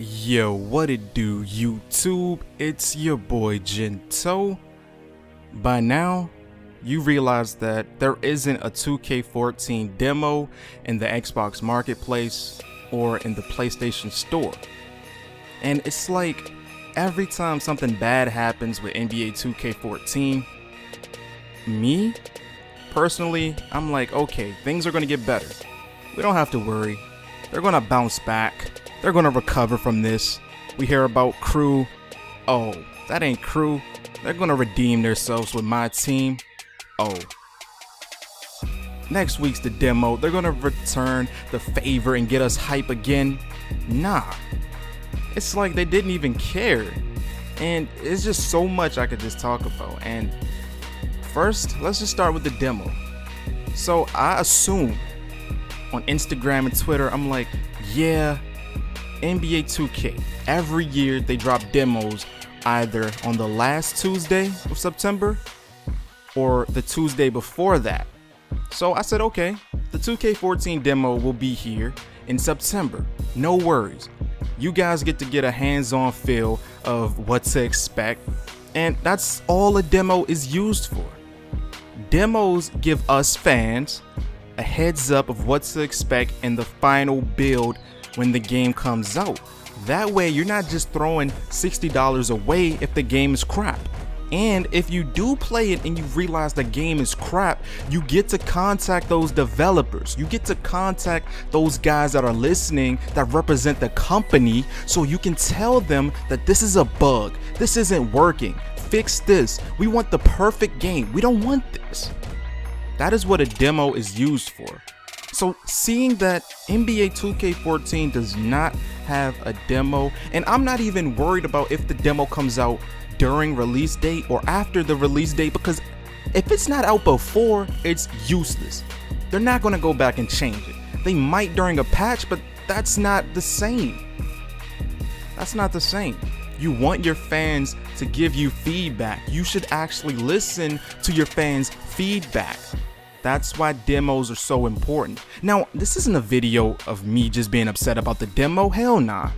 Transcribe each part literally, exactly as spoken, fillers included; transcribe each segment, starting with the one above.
Yo, what it do, YouTube? It's your boy Gento. By now, you realize that there isn't a two K fourteen demo in the Xbox Marketplace or in the PlayStation Store. And it's like every time something bad happens with N B A two K fourteen, me, personally, I'm like, okay, things are gonna get better. We don't have to worry. They're gonna bounce back. They're gonna recover from this. We hear about Crew. Oh, that ain't Crew. They're gonna redeem themselves with my team. Oh. Next week's the demo. They're gonna return the favor and get us hype again. Nah. It's like they didn't even care. And it's just so much I could just talk about. And first, let's just start with the demo. So I assume on Instagram and Twitter, I'm like, yeah, N B A two K. Every year they drop demos either on the last Tuesday of September or the Tuesday before that. So I said, okay, the two K fourteen demo will be here in September. No worries. You guys get to get a hands-on feel of what to expect. And that's all a demo is used for. Demos give us fans a heads up of what to expect in the final build when the game comes out. That way you're not just throwing sixty dollars away if the game is crap. And if you do play it and you realize the game is crap, you get to contact those developers. You get to contact those guys that are listening that represent the company, so you can tell them that this is a bug, this isn't working, fix this. We want the perfect game, we don't want this. That is what a demo is used for. So seeing that N B A two K fourteen does not have a demo, and I'm not even worried about if the demo comes out during release date or after the release date, because if it's not out before, it's useless. They're not going to go back and change it. They might during a patch, but that's not the same. That's not the same. You want your fans to give you feedback. You should actually listen to your fans' feedback. That's why demos are so important. Now, this isn't a video of me just being upset about the demo, hell nah.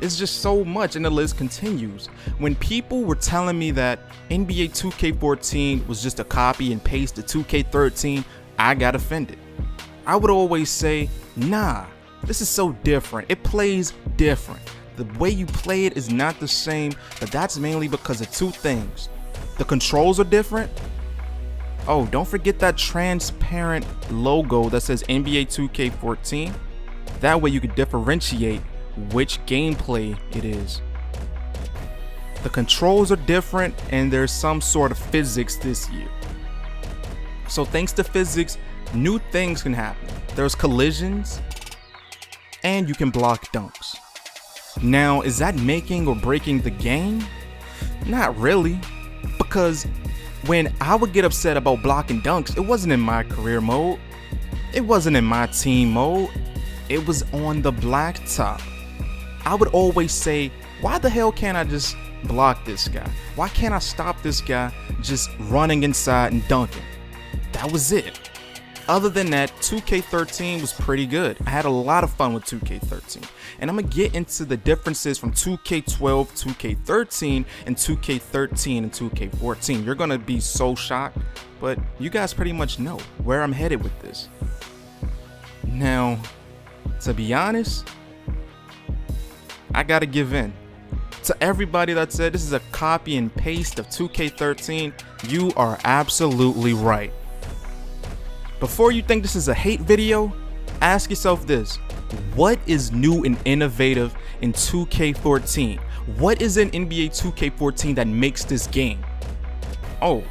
It's just so much, and the list continues. When people were telling me that N B A two K fourteen was just a copy and paste to two K thirteen, I got offended. I would always say, nah, this is so different. It plays different. The way you play it is not the same, but that's mainly because of two things. The controls are different. Oh, don't forget that transparent logo that says N B A two K fourteen. That way you can differentiate which gameplay it is. The controls are different, and there's some sort of physics this year. So thanks to physics, new things can happen. There's collisions, and you can block dunks. Now, is that making or breaking the game? Not really, because when I would get upset about blocking dunks, it wasn't in my career mode, it wasn't in my team mode, it was on the blacktop. I would always say, why the hell can't I just block this guy? Why can't I stop this guy just running inside and dunking? That was it. Other than that, two K thirteen was pretty good. I had a lot of fun with two K thirteen. And I'm gonna get into the differences from two K twelve, two K thirteen, and two K thirteen and two K fourteen. You're gonna be so shocked, but you guys pretty much know where I'm headed with this. Now, to be honest, I gotta give in. To everybody that said this is a copy and paste of two K thirteen, you are absolutely right. Before you think this is a hate video, ask yourself this: what is new and innovative in two K fourteen? What is in N B A two K fourteen that makes this game? Oh,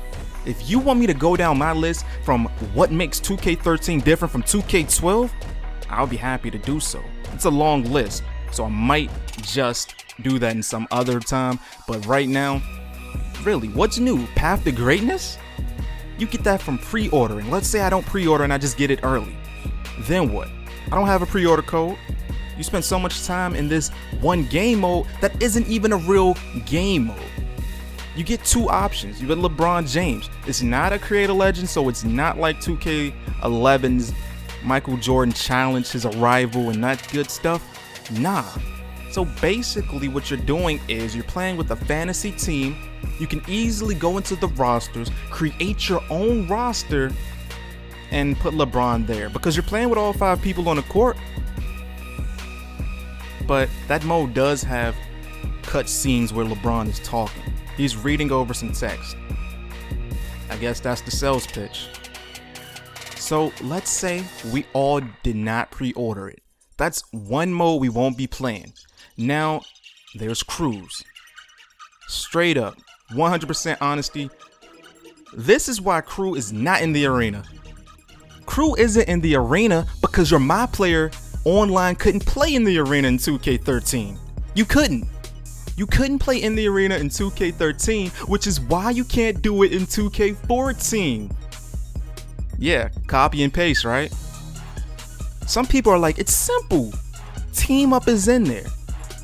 if you want me to go down my list from what makes two K thirteen different from two K twelve, I'll be happy to do so. It's a long list, so I might just do that in some other time, but right now, really, what's new? Path to greatness? You get that from pre-ordering. Let's say I don't pre-order and I just get it early. Then what? I don't have a pre-order code. You spend so much time in this one game mode that isn't even a real game mode. You get two options. You get LeBron James. It's not a create a legend, so it's not like two K eleven's Michael Jordan challenge his arrival and that good stuff. Nah. So basically what you're doing is you're playing with a fantasy team. You can easily go into the rosters, create your own roster, and put LeBron there because you're playing with all five people on the court. But that mode does have cutscenes where LeBron is talking. He's reading over some text. I guess that's the sales pitch. So let's say we all did not pre-order it. That's one mode we won't be playing. Now there's Cruise. Straight up, one hundred percent honesty, this is why Crew is not in the arena. Crew isn't in the arena because your My Player online couldn't play in the arena in two K thirteen. You couldn't. You couldn't play in the arena in two K thirteen, which is why you can't do it in two K fourteen. Yeah, copy and paste, right? Some people are like, it's simple. Team Up is in there.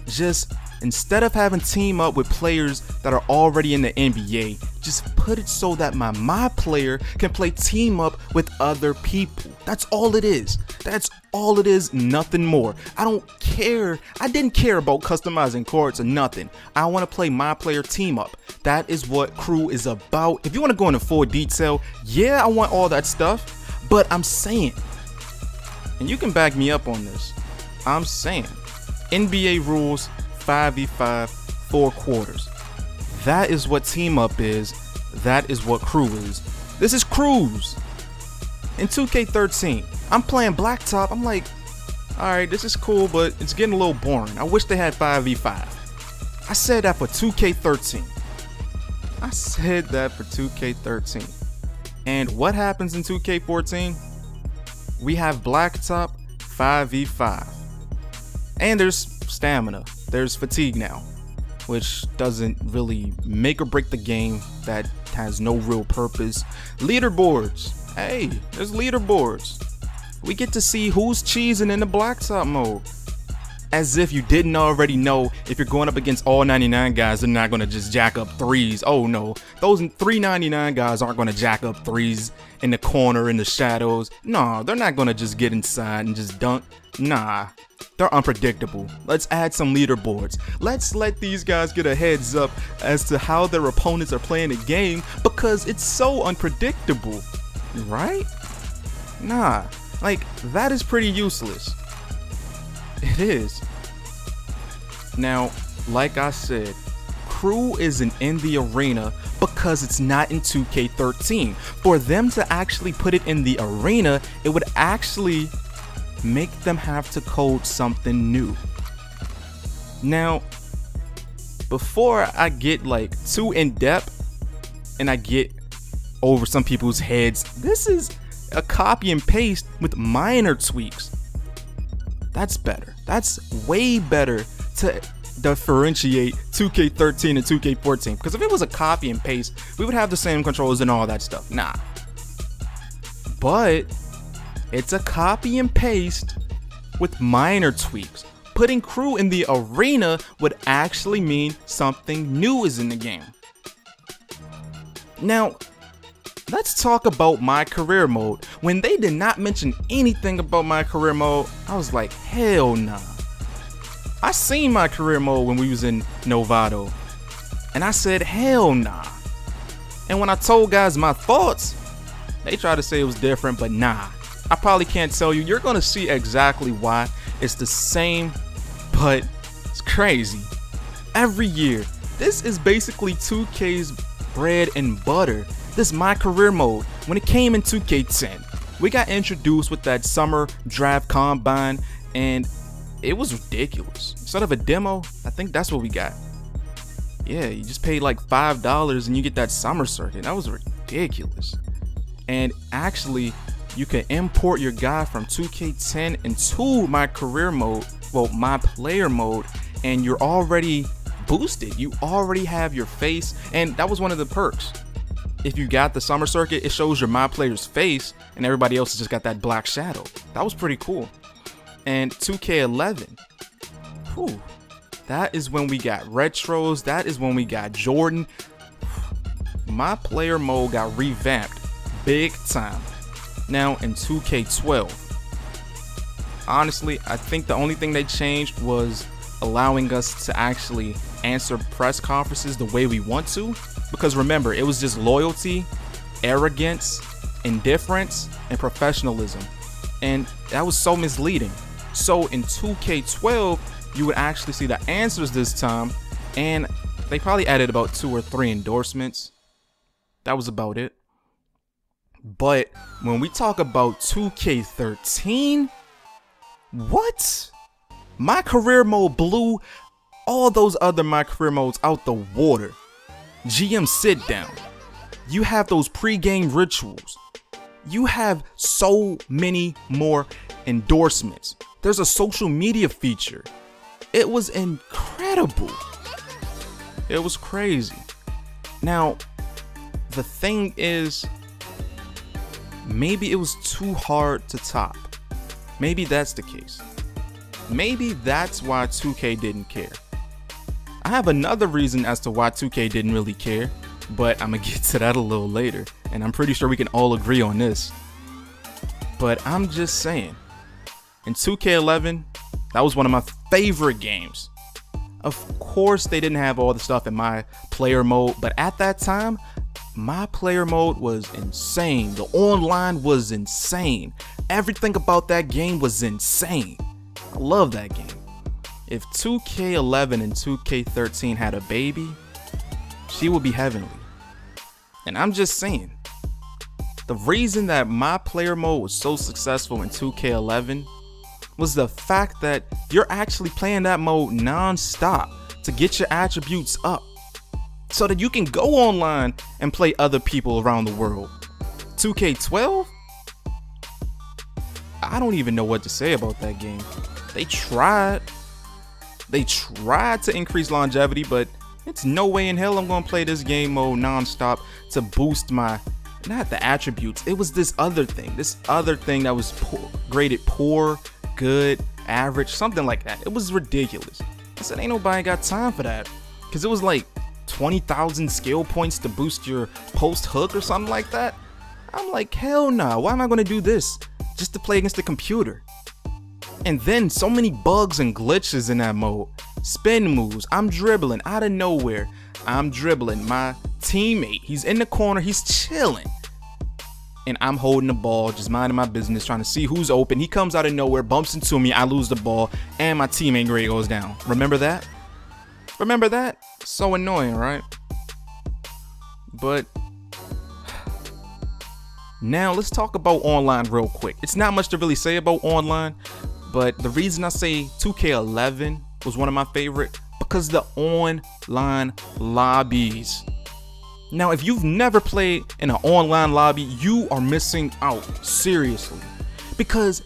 Just instead of having Team Up with players that are already in the N B A, just put it so that my my player can play Team Up with other people. That's all it is. That's all it is, nothing more. I don't care. I didn't care about customizing cards or nothing. I want to play my player Team Up. That is what Crew is about. If you want to go into full detail, yeah, I want all that stuff, but I'm saying, and you can back me up on this, I'm saying N B A rules, five v five, four quarters. That is what Team Up is. That is what Crew is. This is Cruise. In two K thirteen, I'm playing Blacktop. I'm like, alright, this is cool, but it's getting a little boring. I wish they had five v five. I said that for two K thirteen. I said that for two K thirteen. And what happens in two K fourteen? We have Blacktop, five v five. And there's stamina. There's fatigue now, which doesn't really make or break the game. That has no real purpose. Leaderboards. Hey, there's leaderboards. We get to see who's cheesing in the Blacktop mode. As if you didn't already know, if you're going up against all ninety-nine guys, they're not going to just jack up threes. Oh no, those three ninety-nine guys aren't going to jack up threes in the corner, in the shadows. Nah, they're not going to just get inside and just dunk. Nah, they're unpredictable. Let's add some leaderboards. Let's let these guys get a heads up as to how their opponents are playing the game because it's so unpredictable, right? Nah, like that is pretty useless. It is. Now, like I said, Crew isn't in the arena because it's not in two K thirteen. For them to actually put it in the arena, it would actually make them have to code something new. Now, before I get like too in-depth and I get over some people's heads, this is a copy and paste with minor tweaks. That's better. That's way better to differentiate two K thirteen and two K fourteen. Because if it was a copy and paste, we would have the same controls and all that stuff. Nah. But it's a copy and paste with minor tweaks. Putting Crew in the arena would actually mean something new is in the game. Now, let's talk about my career mode. When they did not mention anything about my career mode, I was like, hell nah. I seen my career mode when we was in Novato, and I said, hell nah. And when I told guys my thoughts, they tried to say it was different, but nah. I probably can't tell you. You're gonna see exactly why. It's the same, but it's crazy. Every year, this is basically two K's bread and butter. This is my career mode. When it came in two K ten, we got introduced with that summer draft combine, and it was ridiculous. Instead of a demo, I think that's what we got. Yeah, you just paid like five dollars and you get that summer circuit. That was ridiculous. And actually, you can import your guy from two K ten into my career mode, well, my player mode, and you're already boosted. You already have your face, and that was one of the perks. If you got the summer circuit, it shows your my player's face and everybody else has just got that black shadow. That was pretty cool. And two K eleven, whew, that is when we got retros. That is when we got Jordan. My player mode got revamped big time. Now in two K twelve, honestly, I think the only thing they changed was allowing us to actually answer press conferences the way we want to, because remember, it was just loyalty, arrogance, indifference, and professionalism, and that was so misleading. So in two K twelve, you would actually see the answers this time, and they probably added about two or three endorsements. That was about it. But when we talk about two K thirteen, what? My career mode blew all those other my career modes out the water. G M sit down. You have those pre-game rituals. You have so many more endorsements. There's a social media feature. It was incredible. It was crazy. Now, the thing is, maybe it was too hard to top. Maybe that's the case. Maybe that's why two K didn't care. I have another reason as to why two K didn't really care, but I'm gonna get to that a little later, and I'm pretty sure we can all agree on this. But I'm just saying, in two K eleven, that was one of my favorite games. Of course, they didn't have all the stuff in my player mode, but at that time, my player mode was insane. The online was insane. Everything about that game was insane. I love that game. If two K eleven and two K thirteen had a baby, she would be heavenly. And I'm just saying, the reason that my player mode was so successful in two K eleven was the fact that you're actually playing that mode non-stop to get your attributes up, so that you can go online and play other people around the world. two K twelve? I don't even know what to say about that game. They tried. They tried to increase longevity, but it's no way in hell I'm gonna play this game mode non-stop to boost my, not the attributes, it was this other thing. This other thing that was poor, graded poor, good, average, something like that. It was ridiculous. I said, ain't nobody got time for that. Cause it was like twenty thousand skill points to boost your post hook or something like that. I'm like, hell nah, why am I gonna do this? Just to play against the computer. And then so many bugs and glitches in that mode. Spin moves, I'm dribbling out of nowhere. I'm dribbling my teammate, he's in the corner, he's chilling. And I'm holding the ball, just minding my business, trying to see who's open. He comes out of nowhere, bumps into me, I lose the ball, and my teammate grade goes down. Remember that? Remember that? So annoying, right? But now let's talk about online real quick. It's not much to really say about online, but the reason I say two K eleven was one of my favorite, because the online lobbies. Now, if you've never played in an online lobby, you are missing out, seriously, because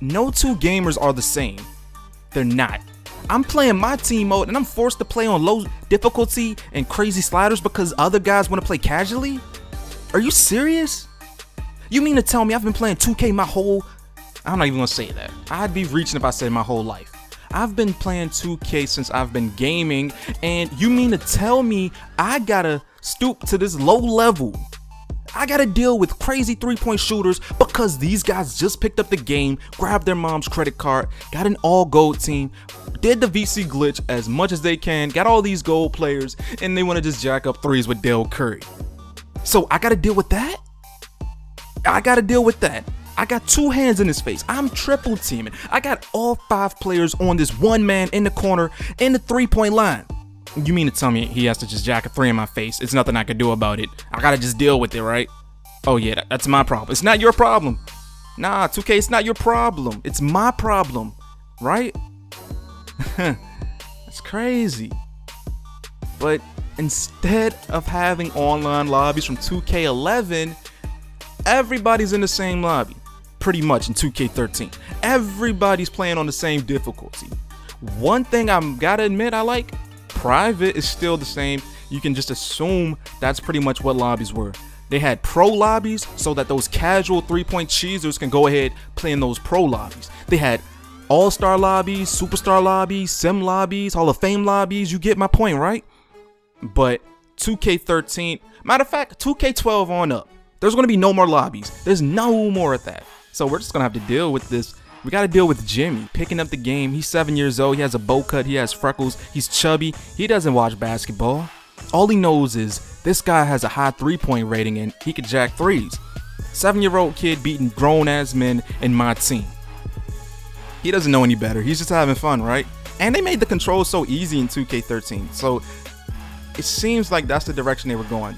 no two gamers are the same. They're not. I'm playing my team mode and I'm forced to play on low difficulty and crazy sliders because other guys want to play casually? Are you serious? You mean to tell me I've been playing two K my whole, I'm not even gonna say that. I'd be reaching if I said my whole life. I've been playing two K since I've been gaming, and you mean to tell me I gotta stoop to this low level? I gotta deal with crazy three-point shooters because these guys just picked up the game, grabbed their mom's credit card, got an all-gold team, did the V C glitch as much as they can, got all these gold players, and they wanna just jack up threes with Dell Curry. So I gotta deal with that? I gotta deal with that. I got two hands in his face. I'm triple teaming. I got all five players on this one man in the corner in the three-point line. You mean to tell me he has to just jack a three in my face? It's nothing I can do about it. I gotta just deal with it, right? Oh yeah, that's my problem. It's not your problem. Nah, two K, it's not your problem. It's my problem, right? That's crazy. But instead of having online lobbies from two K eleven, everybody's in the same lobby, pretty much in two K thirteen. Everybody's playing on the same difficulty. One thing I've got to admit I like, private is still the same. You can just assume that's pretty much what lobbies were. They had pro lobbies so that those casual three-point cheesers can go ahead play in those pro lobbies. They had all-star lobbies, superstar lobbies, sim lobbies, Hall of Fame lobbies. You get my point, right? But two K thirteen, matter of fact, two K twelve on up, there's going to be no more lobbies. There's no more of that. So we're just going to have to deal with this We got to deal with Jimmy picking up the game. He's seven years old. He has a bowl cut. He has freckles. He's chubby. He doesn't watch basketball. All he knows is this guy has a high three-point rating and he could jack threes. Seven-year-old kid beating grown-ass men in my team. He doesn't know any better. He's just having fun, right? And they made the controls so easy in two K thirteen. So it seems like that's the direction they were going.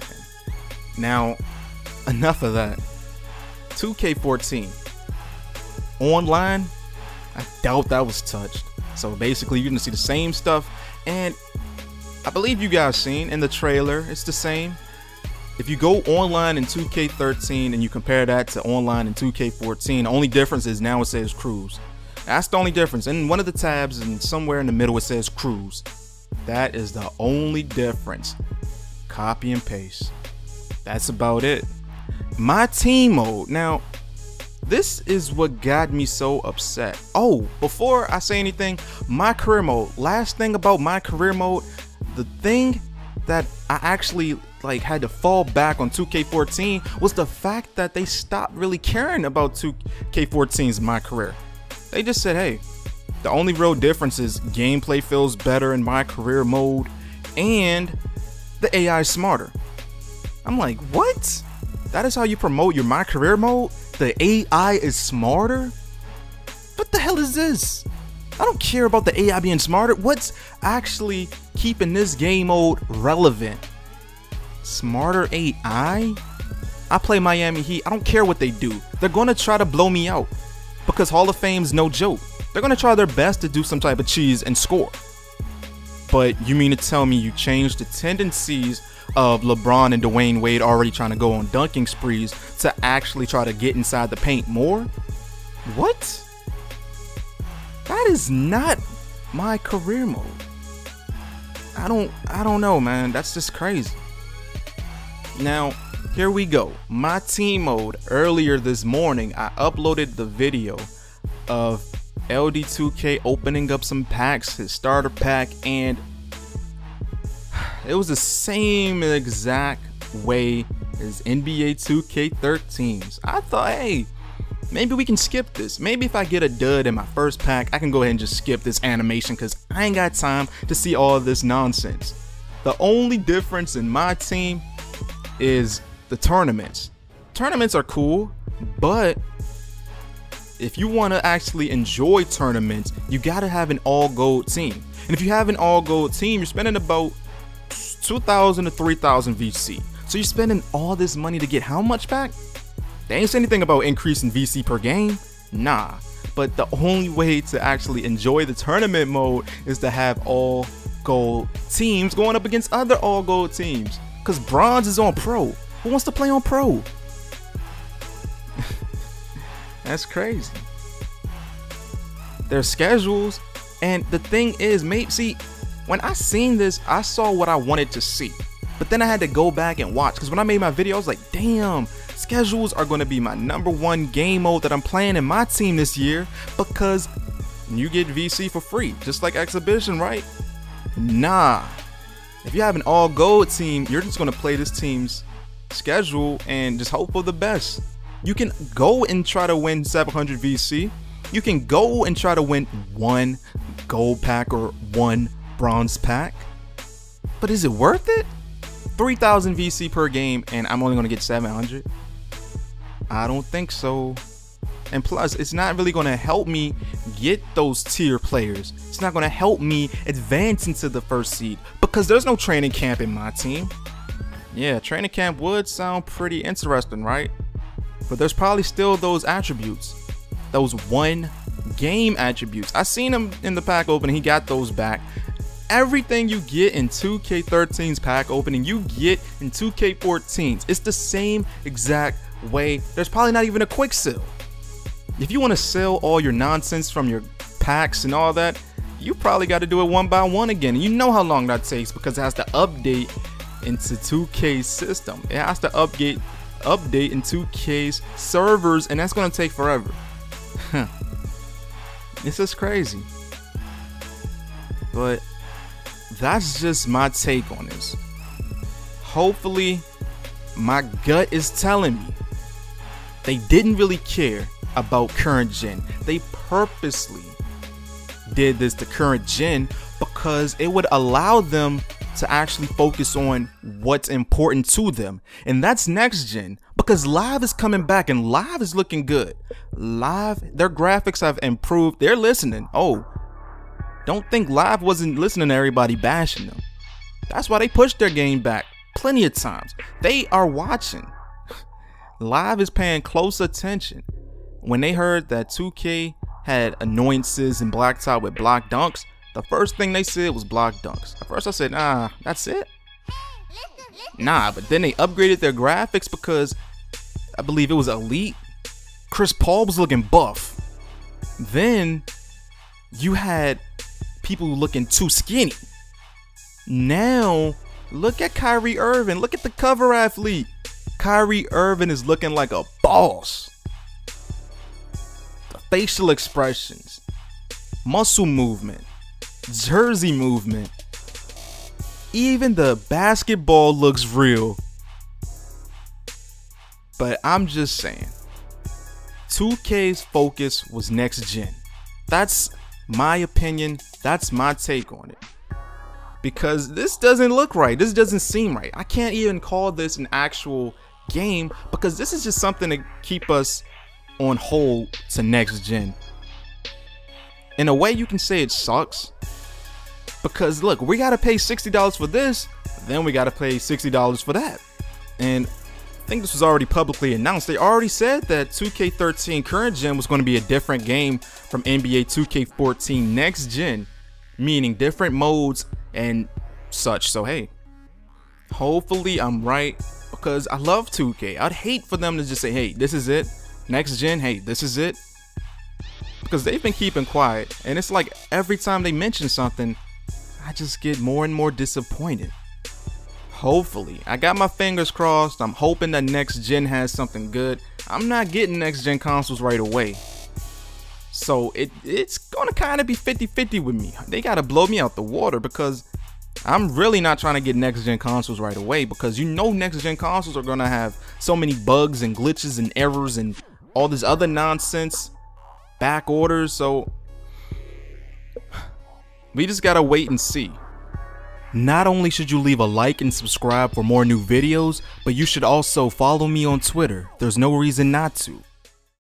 Now, enough of that. two K fourteen. Online, I doubt that was touched. So basically, you're gonna see the same stuff. And I believe you guys seen in the trailer, it's the same. If you go online in two K thirteen and you compare that to online in two K fourteen, the only difference is now it says cruise. That's the only difference. In one of the tabs and somewhere in the middle it says cruise. That is the only difference. Copy and paste. That's about it. My team mode. Now, this is what got me so upset. Oh, before I say anything, my career mode. Last thing about my career mode, the thing that I actually like had to fall back on two K fourteen was the fact that they stopped really caring about two K fourteen's my career. They just said, hey, the only real difference is gameplay feels better in my career mode and the A I is smarter. I'm like, what? That is how you promote your my career mode? The A I is smarter? What the hell is this? I don't care about the A I being smarter. What's actually keeping this game mode relevant? Smarter A I? I play Miami Heat. I don't care what they do. They're gonna try to blow me out because Hall of Fame's no joke. They're gonna try their best to do some type of cheese and score. But you mean to tell me you changed the tendencies of LeBron and Dwayne Wade already trying to go on dunking sprees to actually try to get inside the paint more? What? That is not my career mode. I don't I don't know, man. That's just crazy. Now, here we go. My team mode. Earlier this morning, I uploaded the video of L D two K opening up some packs, his starter pack, and it was the same exact way as N B A two K thirteen's. I thought, hey, maybe we can skip this. Maybe if I get a dud in my first pack, I can go ahead and just skip this animation because I ain't got time to see all this nonsense. The only difference in my team is the tournaments. Tournaments are cool, but if you want to actually enjoy tournaments, you got to have an all-gold team. And if you have an all-gold team, you're spending about two thousand to three thousand V C. So you're spending all this money to get how much back? They ain't say anything about increasing V C per game. Nah, but the only way to actually enjoy the tournament mode is to have all gold teams going up against other all gold teams. Cause bronze is on pro. Who wants to play on pro? That's crazy. Their schedules, and the thing is, mate, see, when I seen this, I saw what I wanted to see. But then I had to go back and watch, because when I made my video, I was like, damn, schedules are going to be my number one game mode that I'm playing in my team this year, because you get V C for free, just like exhibition, right? Nah. If you have an all gold team, you're just going to play this team's schedule and just hope for the best. You can go and try to win seven hundred V C. You can go and try to win one gold pack or one bronze pack. But is it worth it? three thousand V C per game and I'm only going to get seven hundred? I don't think so. And plus, it's not really going to help me get those tier players. It's not going to help me advance into the first seed because there's no training camp in my team. Yeah, training camp would sound pretty interesting, right? But there's probably still those attributes, those one game attributes. I seen him in the pack opening. He got those back. Everything you get in two K thirteen's pack opening, you get in two K fourteen's. It's the same exact way. There's probably not even a quick sell. If you want to sell all your nonsense from your packs and all that, you probably got to do it one by one again. And you know how long that takes because it has to update into two K's system. It has to update update in two K's servers, and that's going to take forever. Huh. This is crazy. But that's just my take on this. Hopefully, my gut is telling me they didn't really care about current gen. They purposely did this to current gen because it would allow them to actually focus on what's important to them, and that's next gen, because Live is coming back and Live is looking good. Live, their graphics have improved, they're listening. Oh, don't think Live wasn't listening to everybody bashing them. That's why they pushed their game back plenty of times. They are watching. Live is paying close attention. When they heard that two K had annoyances in black tie with block dunks, the first thing they said was block dunks. At first I said, nah, that's it? Nah, but then they upgraded their graphics because I believe it was Elite. Chris Paul was looking buff. Then you had people looking too skinny. Now, look at Kyrie Irving. Look at the cover athlete. Kyrie Irving is looking like a boss. The facial expressions, muscle movement, jersey movement, even the basketball looks real. But I'm just saying, two K's focus was next gen. That's my opinion, that's my take on it, because this doesn't look right, this doesn't seem right. I can't even call this an actual game because this is just something to keep us on hold to next gen. In a way, you can say it sucks, because look, we gotta pay sixty dollars for this, then we gotta pay sixty dollars for that. And I think this was already publicly announced. They already said that two K thirteen current gen was going to be a different game from N B A two K fourteen next gen, meaning different modes and such. So hey, hopefully I'm right, because I love two K. I'd hate for them to just say, hey, this is it, next gen, hey, this is it, because they've been keeping quiet, and it's like every time they mention something, I just get more and more disappointed. Hopefully, I got my fingers crossed. I'm hoping that next gen has something good. I'm not getting next gen consoles right away, so it, it's gonna kind of be fifty fifty with me. They gotta blow me out the water, because I'm really not trying to get next gen consoles right away, because you know next gen consoles are gonna have so many bugs and glitches and errors and all this other nonsense, back orders. So we just gotta wait and see. Not only should you leave a like and subscribe for more new videos, but you should also follow me on Twitter. There's no reason not to.